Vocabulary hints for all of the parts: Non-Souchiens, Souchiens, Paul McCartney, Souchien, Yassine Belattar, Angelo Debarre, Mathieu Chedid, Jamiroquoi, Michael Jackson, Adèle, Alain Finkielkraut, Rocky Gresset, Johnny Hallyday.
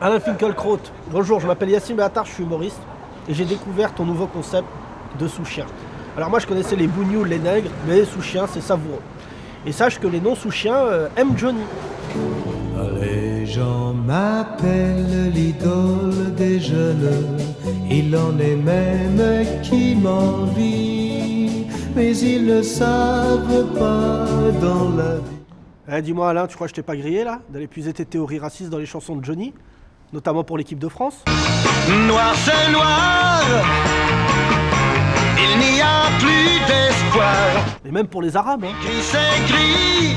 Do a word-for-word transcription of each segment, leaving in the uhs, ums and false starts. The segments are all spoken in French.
Alain Finkielkraut, bonjour, je m'appelle Yassine Belattar, je suis humoriste et j'ai découvert ton nouveau concept de Souchiens. Alors moi je connaissais les bougnoules, les nègres, mais les Souchiens c'est savoureux. Et sache que les non-Souchiens euh, aiment Johnny. Les gens m'appellent l'idole des jeunes, il en est même qui m'envie, mais ils ne savent pas dans la vie. Eh, dis-moi Alain, tu crois que je t'ai pas grillé là d'aller puiser tes théories racistes dans les chansons de Johnny, notamment pour l'équipe de France? Noir c'est noir, il n'y a plus d'espoir. Et même pour les Arabes, hein. Gris c'est gris,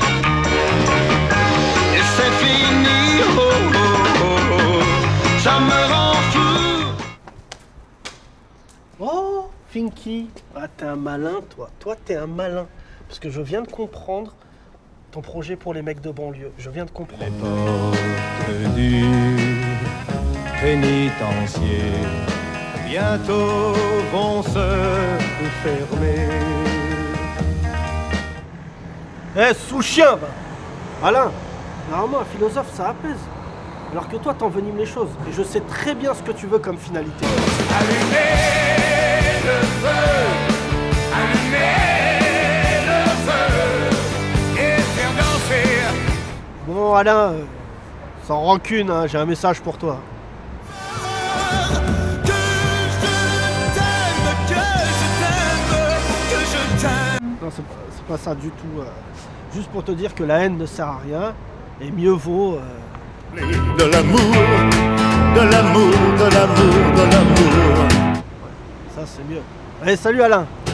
et c'est fini, oh, oh, oh, oh, ça me rend fou. Oh, Finky, ah, t'es un malin toi, toi t'es un malin, parce que je viens de comprendre ton projet pour les mecs de banlieue, je viens de comprendre. Les portes du pénitencier bientôt vont se fermer. Eh, hey, Souchien, bah. Alain, normalement un philosophe ça apaise, alors que toi t'envenimes les choses, et je sais très bien ce que tu veux comme finalité. Allumez le feu, allumez. Bon Alain, euh, sans rancune, hein, j'ai un message pour toi. Que je t'aime, que je t'aime, que je t'aime. Non, c'est pas, pas ça du tout. Euh, juste pour te dire que la haine ne sert à rien, et mieux vaut... Euh... De l'amour, de l'amour, de l'amour, de l'amour. Ouais, ça c'est mieux. Allez, salut Alain.